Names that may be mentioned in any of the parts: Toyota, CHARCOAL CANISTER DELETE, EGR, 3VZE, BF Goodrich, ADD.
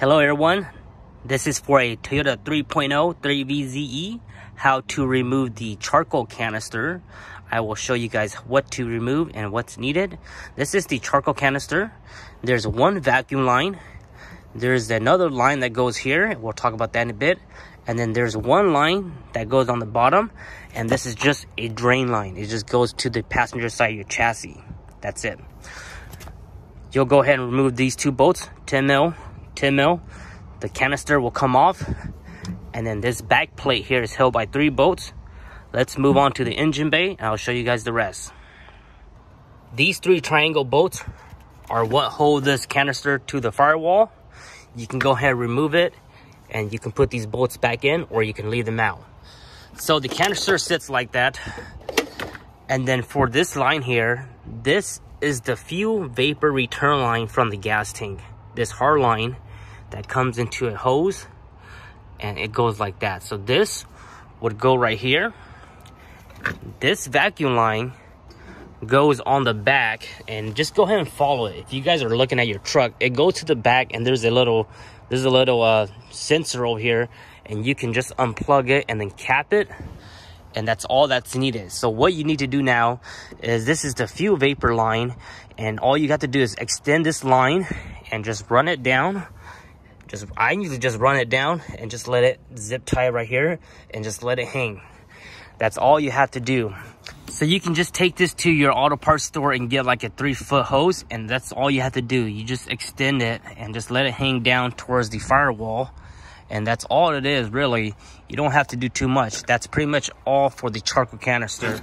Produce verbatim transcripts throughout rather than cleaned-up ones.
Hello everyone, this is for a Toyota three point oh three V Z E, how to remove the charcoal canister. I will show you guys what to remove and what's needed. This is the charcoal canister. There's one vacuum line. There's another line that goes here. We'll talk about that in a bit. And then there's one line that goes on the bottom. And this is just a drain line. It just goes to the passenger side of your chassis. That's it. You'll go ahead and remove these two bolts, ten mil. ten mil, the canister will come off, and then this back plate here is held by three bolts. Let's move on to the engine bay and I'll show you guys the rest. These three triangle bolts are what hold this canister to the firewall. You can go ahead and remove it and you can put these bolts back in, or you can leave them out. So the canister sits like that, and then for this line here, this is the fuel vapor return line from the gas tank. This hard line that comes into a hose and it goes like that. So this would go right here. This vacuum line goes on the back, and just go ahead and follow it. If you guys are looking at your truck, it goes to the back, and there's a little there's a little uh, sensor over here, and you can just unplug it and then cap it, and that's all that's needed. So what you need to do now is, this is the fuel vapor line, and all you got to do is extend this line and just run it down. Just I usually just run it down and just let it zip tie right here and just let it hang. That's all you have to do. So you can just take this to your auto parts store and get like a three foot hose, and that's all you have to do. You just extend it and just let it hang down towards the firewall. And that's all it is, really. You don't have to do too much. That's pretty much all for the charcoal canister.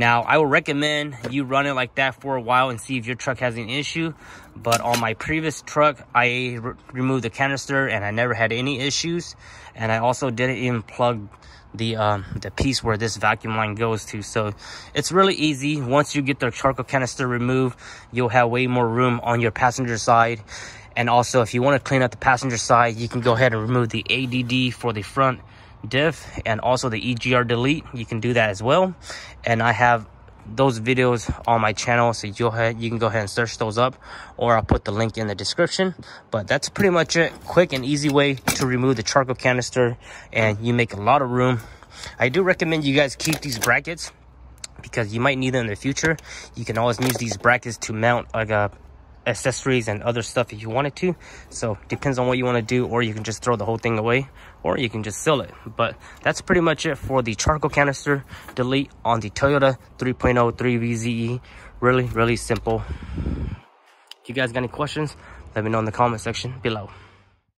Now, I would recommend you run it like that for a while and see if your truck has an issue. But on my previous truck, I re removed the canister and I never had any issues. And I also didn't even plug the um, the piece where this vacuum line goes to. So it's really easy. Once you get the charcoal canister removed, you'll have way more room on your passenger side. And also, if you want to clean up the passenger side, you can go ahead and remove the A D D for the front diff, and also the E G R delete. You can do that as well. And I have those videos on my channel, so you'll have, you can go ahead and search those up, or I'll put the link in the description. But that's pretty much it. Quick and easy way to remove the charcoal canister, and you make a lot of room. I do recommend you guys keep these brackets, because you might need them in the future. You can always use these brackets to mount like a accessories and other stuff if you wanted to. So depends on what you want to do, or you can just throw the whole thing away, or you can just sell it. But that's pretty much it for the charcoal canister delete on the Toyota three point oh three V Z E. Really, really simple. If you guys got any questions, let me know in the comment section below.